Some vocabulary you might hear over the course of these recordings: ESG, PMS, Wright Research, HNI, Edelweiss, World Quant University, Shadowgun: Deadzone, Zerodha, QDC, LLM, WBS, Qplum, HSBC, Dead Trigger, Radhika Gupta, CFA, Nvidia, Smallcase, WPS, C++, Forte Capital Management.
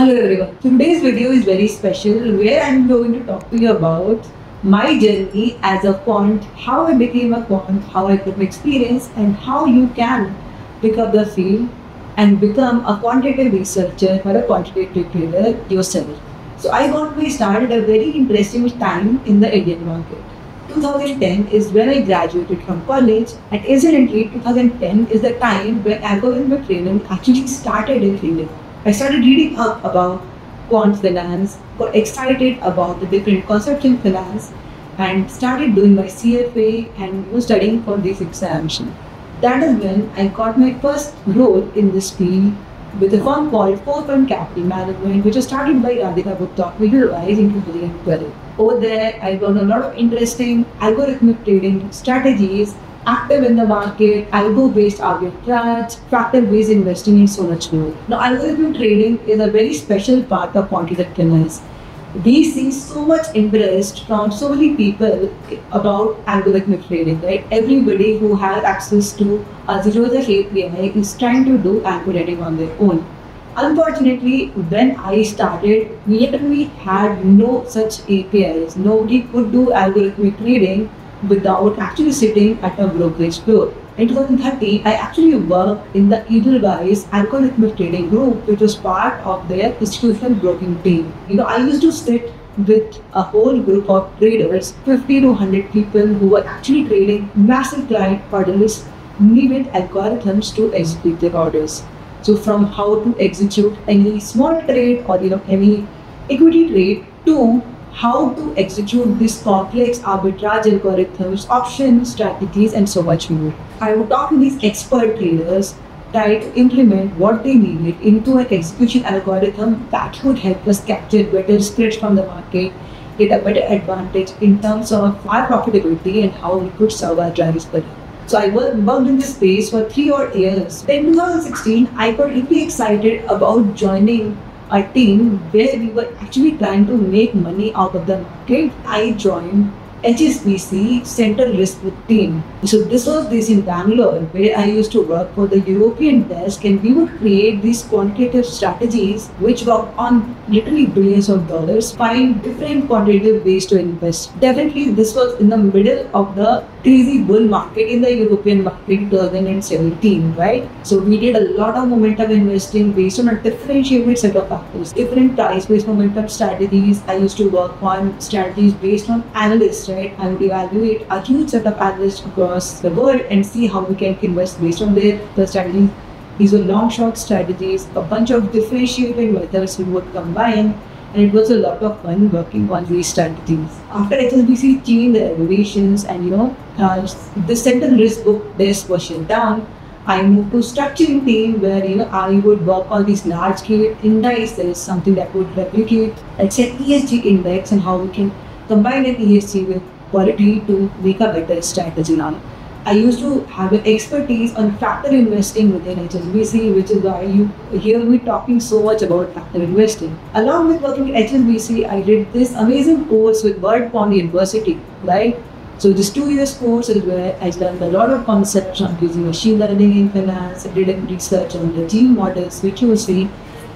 Hello everyone, today's video is very special where I am going to talk to you about my journey as a quant, how I became a quant, how I got my experience and how you can pick up the field and become a quantitative researcher or a quantitative trader yourself. So I got me started at a very interesting time in the Indian market. 2010 is when I graduated from college and incidentally 2010 is the time when algorithmic trading actually started in India. I started reading up about quant finance, got excited about the different concepts in finance and started doing my CFA and was studying for this examination. That is when I got my first role in this field with a firm called Forte Capital Management, which was started by Radhika Gupta, Edelweiss in 2012. Over there, I learned a lot of interesting algorithmic trading strategies, active in the market, algo-based arbitrage, factor-based investing and so much more. Now, algorithmic trading is a very special part of quantitative finance. We see so much interest from so many people about algorithmic trading, right? Everybody who has access to a Zerodha API is trying to do algo trading on their own. Unfortunately, when I started, we literally had no such APIs. Nobody could do algorithmic trading without actually sitting at a brokerage floor. In 2013, I actually worked in the Edelweiss algorithmic trading group, which was part of their institutional broking team. I used to sit with a whole group of traders, 50 to 100 people who were actually trading massive client orders, needed algorithms to execute their orders. So from how to execute any small trade or any equity trade to how to execute these complex arbitrage algorithms, option strategies, and so much more. I would talk to these expert traders, try to implement what they needed into an execution algorithm that would help us capture better spreads from the market, get a better advantage in terms of our profitability and how we could serve our drivers better. So I worked in this space for 3 odd years. Then in 2016, I got really excited about joining a team where we were actually trying to make money out of the market. I joined HSBC Central Risk team. So this was this in Bangalore where I used to work for the European desk and we would create these quantitative strategies which work on literally billions of dollars, find different quantitative ways to invest. Definitely this was in the middle of the crazy bull market in the European market in 2017, right? So we did a lot of momentum investing based on a differentiated set of factors, different price-based momentum strategies. I used to work on strategies based on analysts. Right, I would evaluate a huge set of analysts across the world and see how we can invest based on their strategies. These were long short strategies, a bunch of differentiated methods we would combine, and it was a lot of fun working on these strategies. After HSBC changed the evaluations and the Central Risk desk was shut down, I moved to structuring team where I would work on these large scale indices, something that would replicate, like say ESG index and how we can combine an ESG with quality to make a better strategy now. I used to have an expertise on factor investing within HSBC, which is why you hear me talking so much about factor investing. Along with working at HSBC, I did this amazing course with World Quant University, right? So this 2-year course is where I learned a lot of concepts on using machine learning in finance. I did research on the gene models, which you will see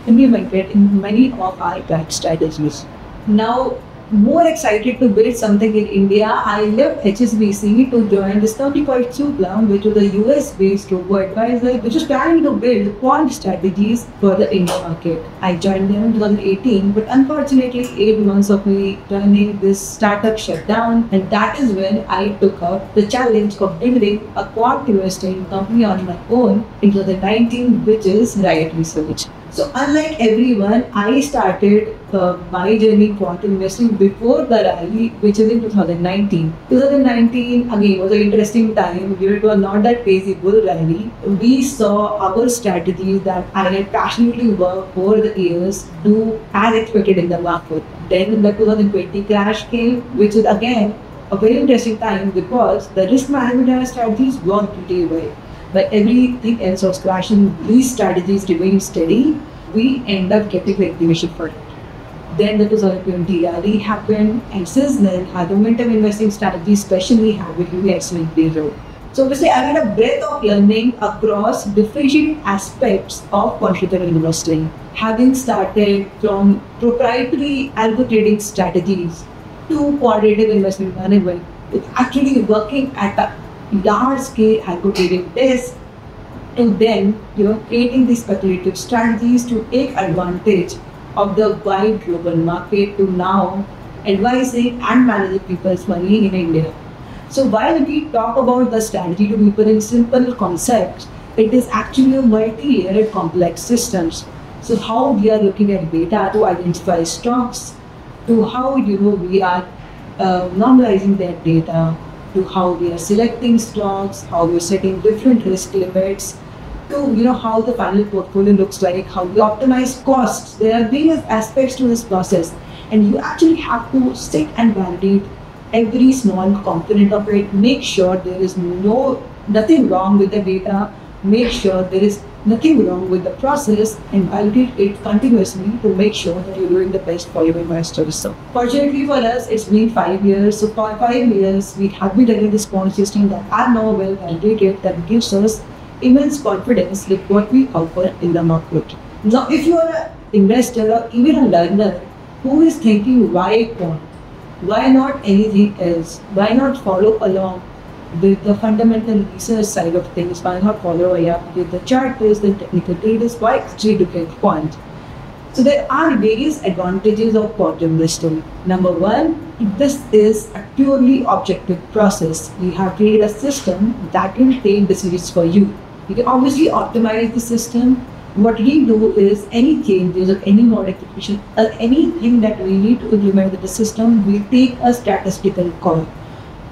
implemented in many of our impact strategies. Now, more excited to build something in India, I left HSBC to join this company called Qplum, which was a US-based robo-advisor, which was trying to build quant strategies for the Indian market. I joined them in 2018, but unfortunately, 8 months of me joining this startup shut down, and that is when I took up the challenge of building a quant investing company on my own in 2019, which is Wright Research. So unlike everyone, I started my journey in quant investing before the rally, which is in 2019. 2019 again was an interesting time. It was not that crazy bull rally. We saw our strategies that I had passionately worked for the years do as expected in the market. Then the 2020 crash came, which is again a very interesting time because the risk management strategies worked pretty well. But everything else was crashing, these strategies remain steady, we end up getting recognition for it. Then the 2020 rally happened, and since then, our momentum investing strategies, especially have been really excellent. So obviously I had a breadth of learning across different aspects of quantitative investing, having started from proprietary algo trading strategies to quantitative investment management, with actually working at a large scale algo trading desk, and then creating these speculative strategies to take advantage of the wide global market to now advising and managing people's money in India. So while we talk about the strategy to people in simple concepts, it is actually a multi-layered complex systems. So how we are looking at data to identify stocks, to how we are normalizing that data, to how we are selecting stocks, how we are setting different risk limits, to how the final portfolio looks like, how we optimize costs. There are various aspects to this process, and you actually have to sit and validate every small component of it, make sure there is nothing wrong with the data, make sure there is nothing wrong with the process, and validate it continuously to make sure that you're doing the best for your investors. So fortunately for us, it's been 5 years. So for 5 years, we have been running this quant system that are now well validated, that gives us immense confidence with what we offer in the market. Now, if you are an investor or even a learner who is thinking why quant? Why not anything else? Why not follow along with the fundamental research side of things? Why not follow along with the charts, the technical data? Why actually look at quant? So there are various advantages of quant investing. Number one, this is a purely objective process. We have created a system that will take decisions for you. You can obviously optimize the system. What we do is any changes or any modification or anything that we need to implement with the system, we take a statistical call.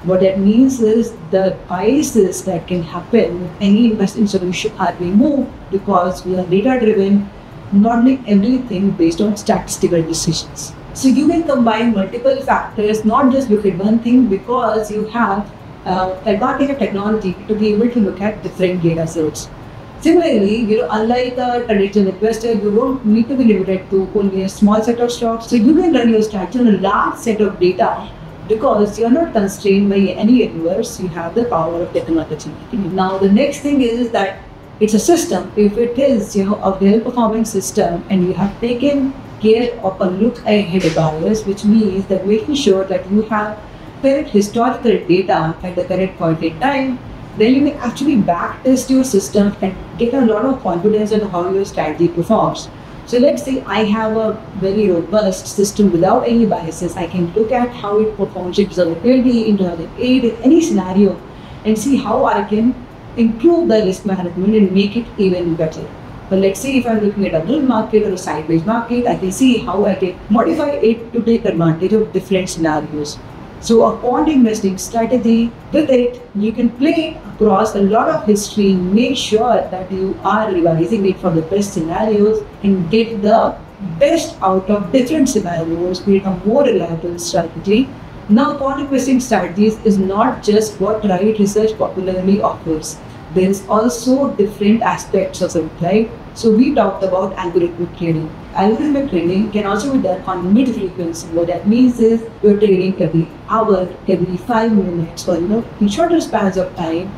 What that means is the biases that can happen with any investment solution are removed because we are data driven, not doing everything based on statistical decisions. So you can combine multiple factors, not just look at one thing, because you have advantage of technology to be able to look at different data sets. Similarly, unlike a traditional investor, you don't need to be limited to only a small set of stocks. So you can run your strategy on a large set of data because you're not constrained by any universe. You have the power of technology. Now, the next thing is that it's a system. If it is, a well-performing system, and you have taken care of a look-ahead bias, which means that making sure that you have correct historical data at the correct point in time, then you can actually backtest your system and get a lot of confidence in how your strategy performs. So let's say I have a very robust system without any biases. I can look at how it performs in 2020, in 2008, in any scenario, and see how I can improve the risk management and make it even better. But let's say if I'm looking at a bull market or a sideways market, I can see how I can modify it to take advantage of different scenarios. So a quant investing strategy, with it, you can play across a lot of history, make sure that you are revising it for the best scenarios and get the best out of different scenarios, create a more reliable strategy. Now, quant investing strategies is not just what Wright Research popularly offers. There is also different aspects of it, right? So we talked about algorithmic trading. Algorithmic trading can also be done on mid-frequency. What that means is you're trading every hour, every 5 minutes, or in shorter spans of time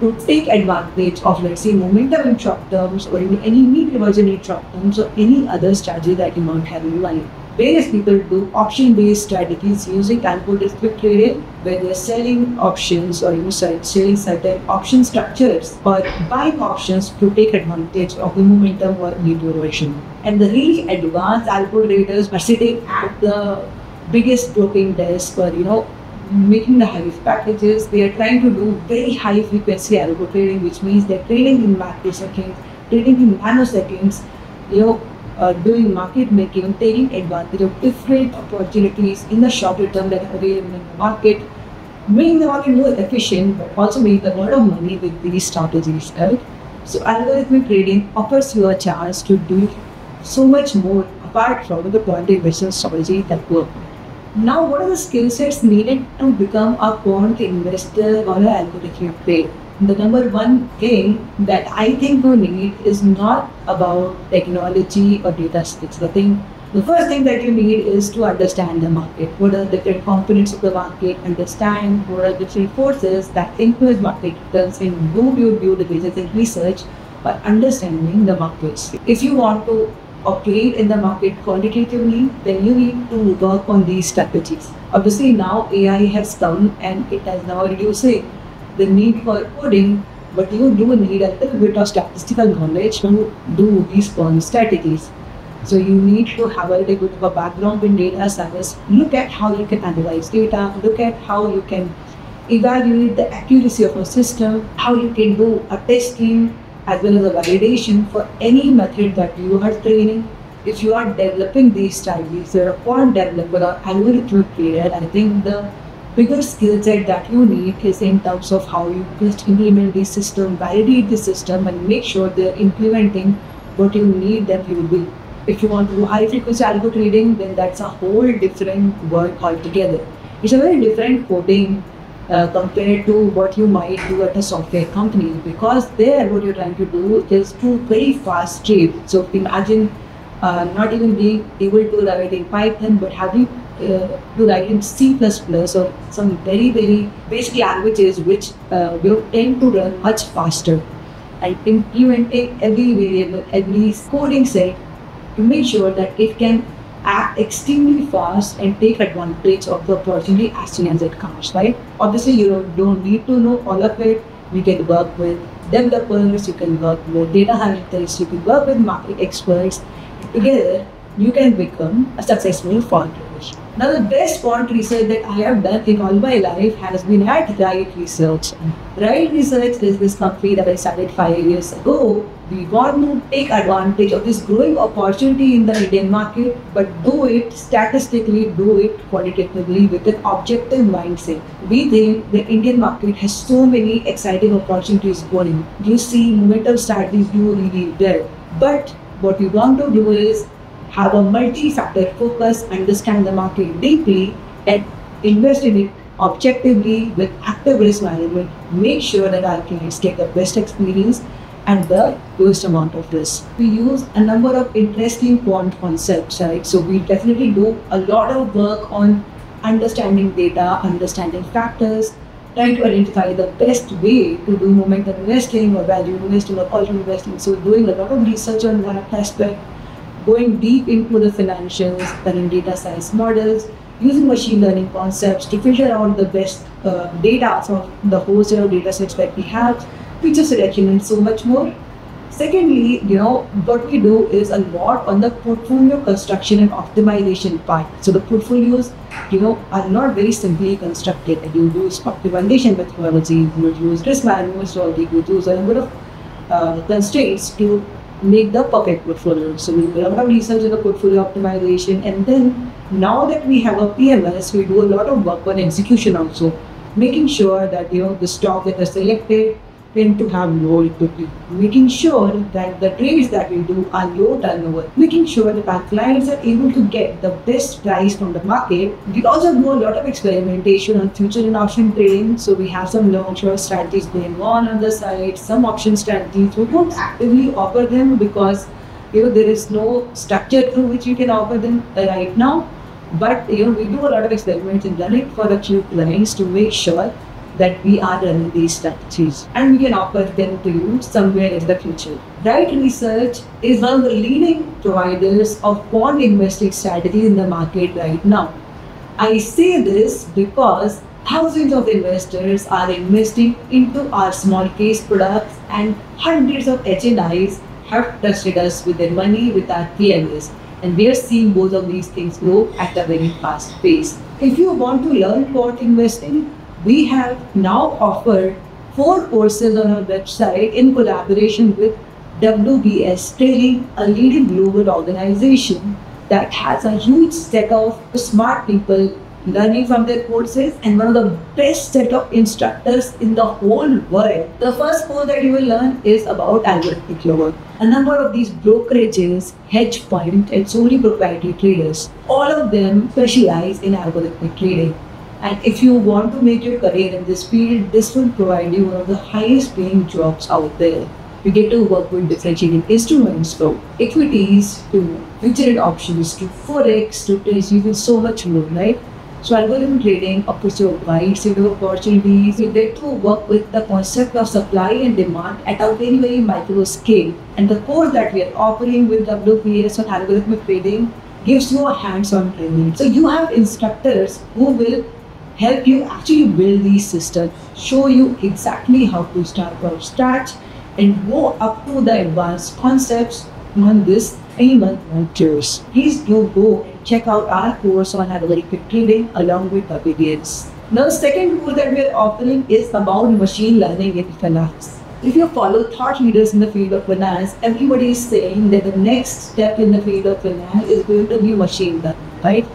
to take advantage of, let's say, momentum in short terms, or any mean reversion in short terms, or any other strategy that you might have in mind. Various people do option-based strategies using algorithmic trading, where they're selling options or selling certain option structures or buying options to take advantage of the momentum or duration. And the really advanced algo traders are sitting at the biggest broking desk or making the high-risk packages. They are trying to do very high-frequency algo trading, which means they're trading in microseconds, trading in nanoseconds, doing market making, taking advantage of different opportunities in the shorter term that are available in the market, making the market more efficient, but also making a lot of money with these strategies, right? So algorithmic trading offers you a chance to do so much more apart from the quant investing strategy that works. Now, what are the skill sets needed to become a quant investor or an algorithmic trader? The number one thing that I think you need is not about technology or data science. I think The first thing that you need is to understand the market. What are the different components of the market? Understand what are the different forces that influence market returns, and do your due diligence and research by understanding the markets. If you want to operate in the market quantitatively, then you need to work on these strategies. Obviously, now AI has come and it has now reduced the need for coding, but you do need a little bit of statistical knowledge to do these strategies. So you need to have a little bit of a background in data science. Look at how you can analyze data, look at how you can evaluate the accuracy of a system, how you can do a testing as well as a validation for any method that you are training. If you are developing these strategies, you're a quant developer or algorithmic player, I think the bigger skill set that you need is in terms of how you just implement the system, validate the system, and make sure they're implementing what you need them to be. If you want to do high-frequency algo trading, then that's a whole different work altogether. It's a very different coding compared to what you might do at a software company, because there what you're trying to do is to very fast trade. So imagine not even being able to write in Python, but having to write in C++ or some very, very basic languages which will tend to run much faster. I think implementing every variable, every coding set, to make sure that it can act extremely fast and take advantage of the opportunity as soon as it comes, right? Obviously, you don't need to know all of it. We can work with developers, you can work with data analysts, you can work with market experts. Together, you can become a successful quant researcher. Now, the best quant research that I have done in all my life has been at Wright Research. Wright Research is this company that I started 5 years ago. We want to take advantage of this growing opportunity in the Indian market, but do it statistically, do it qualitatively with an objective mindset. We think the Indian market has so many exciting opportunities going. You see momentum strategies do really well. But what we want to do is have a multi-factor focus, understand the market deeply, and invest in it objectively with active risk management. Make sure that our clients get the best experience and the lowest amount of risk. We use a number of interesting quant concepts, right? So we definitely do a lot of work on understanding data, understanding factors, trying to identify the best way to do momentum investing or value investing or alternative investing. So doing a lot of research on that aspect, going deep into the financials, current data science models, using machine learning concepts to figure out the best data from the wholesale data sets that we have, feature selection, and so much more. Secondly, what we do is a lot on the portfolio construction and optimization part. So the portfolios, are not very simply constructed. You use optimization methodology, you use risk management methodology, you use a number of constraints to make the perfect portfolio. So we do a lot of research on the portfolio optimization, and then now that we have a PMS, we do a lot of work on execution also, making sure that the stock that is selected tend to have low liquidity, making sure that the trades that we do are low turnover, making sure that our clients are able to get the best price from the market. We also do a lot of experimentation on future and option trading. So we have some long-short strategies going on the side, some option strategies. We don't actively offer them because there is no structure through which you can offer them right now. But we do a lot of experiments and run it for a few clients to make sure that we are running these strategies, and we can offer them to you somewhere in the future. Wright Research is one of the leading providers of quant investing strategies in the market right now. I say this because thousands of investors are investing into our small case products, and hundreds of HNIs have trusted us with their money with our PMS. And we are seeing both of these things grow at a very fast pace. If you want to learn quant investing, we have now offered 4 courses on our website in collaboration with WBS Trading, a leading global organization that has a huge set of smart people learning from their courses and one of the best set of instructors in the whole world. The first course that you will learn is about algorithmic work. A number of these brokerages, hedge funds, and so many proprietary traders, all of them specialize in algorithmic trading. And if you want to make your career in this field, this will provide you one of the highest paying jobs out there. you get to work with differentiated instruments from equities to future options to forex to treasury with so much more, right? So algorithm trading offers you a wide set of opportunities. You get to work with the concept of supply and demand at a very, very micro scale. And the course that we are offering with WPS on algorithmic trading gives you a hands-on training. So you have instructors who will help you actually build these systems, show you exactly how to start from scratch and go up to the advanced concepts on this 3-month course. Please do go and check out our course on algorithmic trading along with WBS. Now, the second course that we are offering is about machine learning in finance. If you follow thought leaders in the field of finance, everybody is saying that the next step in the field of finance is going to be machine learning, right?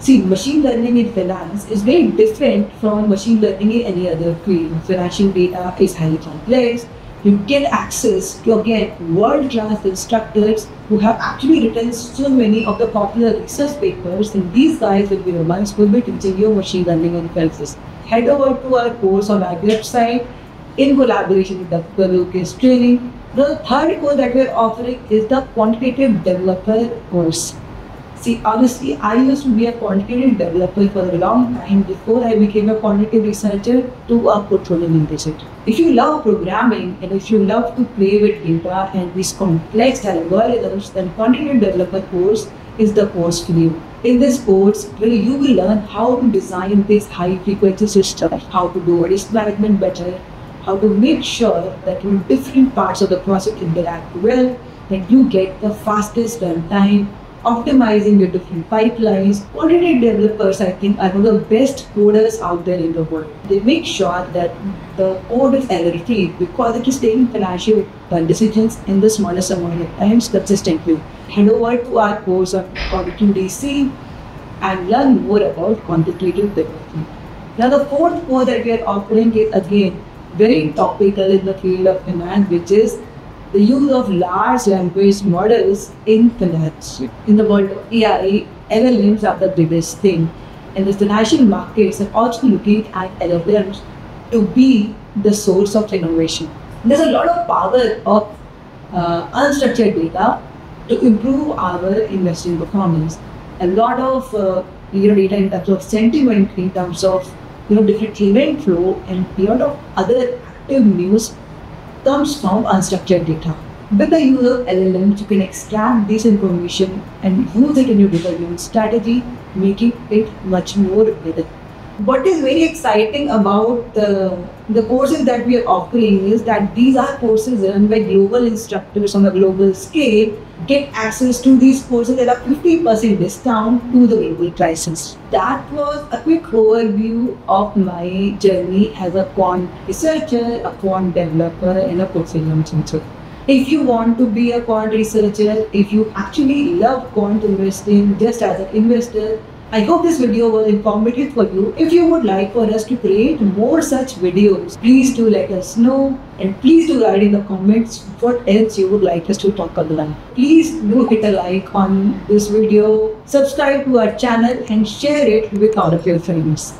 See, machine learning in finance is very different from machine learning in any other field. Financial data is highly complex. You get access to, again, world-class instructors who have actually written so many of the popular research papers, and these guys will be the ones who will be teaching you machine learning on Felsis. Head over to our course on our website in collaboration with the WPS training. The third course that we are offering is the quantitative developer course. See, honestly, I used to be a quantitative developer for a long time before I became a quantitative researcher to a portfolio manager. If you love programming and if you love to play with data and these complex algorithms, then quantitative developer course is the course for you. In this course, where you will learn how to design this high-frequency system, how to do risk management better, how to make sure that your different parts of the process interact well, that you get the fastest runtime, optimizing your different pipelines. Quantitative developers, I think, are one of the best coders out there in the world. They make sure that the code is error-free because it is taking financial decisions in the smallest amount of times consistently. Head over to our course on QDC and learn more about quantitative development. Now, the fourth course that we are offering is again very topical in the field of finance, which is the use of large language models in finance. In the world of AI, LLMs are the biggest thing. And the financial markets are also looking at LLMs to be the source of innovation. There's a lot of power of unstructured data to improve our investing performance. A lot of data in terms of sentiment, in terms of different trend flow, and a lot of other active news comes from unstructured data. With the use of LLMs, you can extract this information and use it in your development strategy, making it much more better. What is very exciting about the courses that we are offering is that these are courses run by global instructors on a global scale. Get access to these courses at a 50% discount to the global prices. That was a quick overview of my journey as a quant researcher, a quant developer, and a portfolio manager. If you want to be a quant researcher, if you actually love quant investing just as an investor, I hope this video was informative for you. If you would like for us to create more such videos, please do let us know, and please do write in the comments what else you would like us to talk about. Please do hit a like on this video, subscribe to our channel and share it with all of your friends.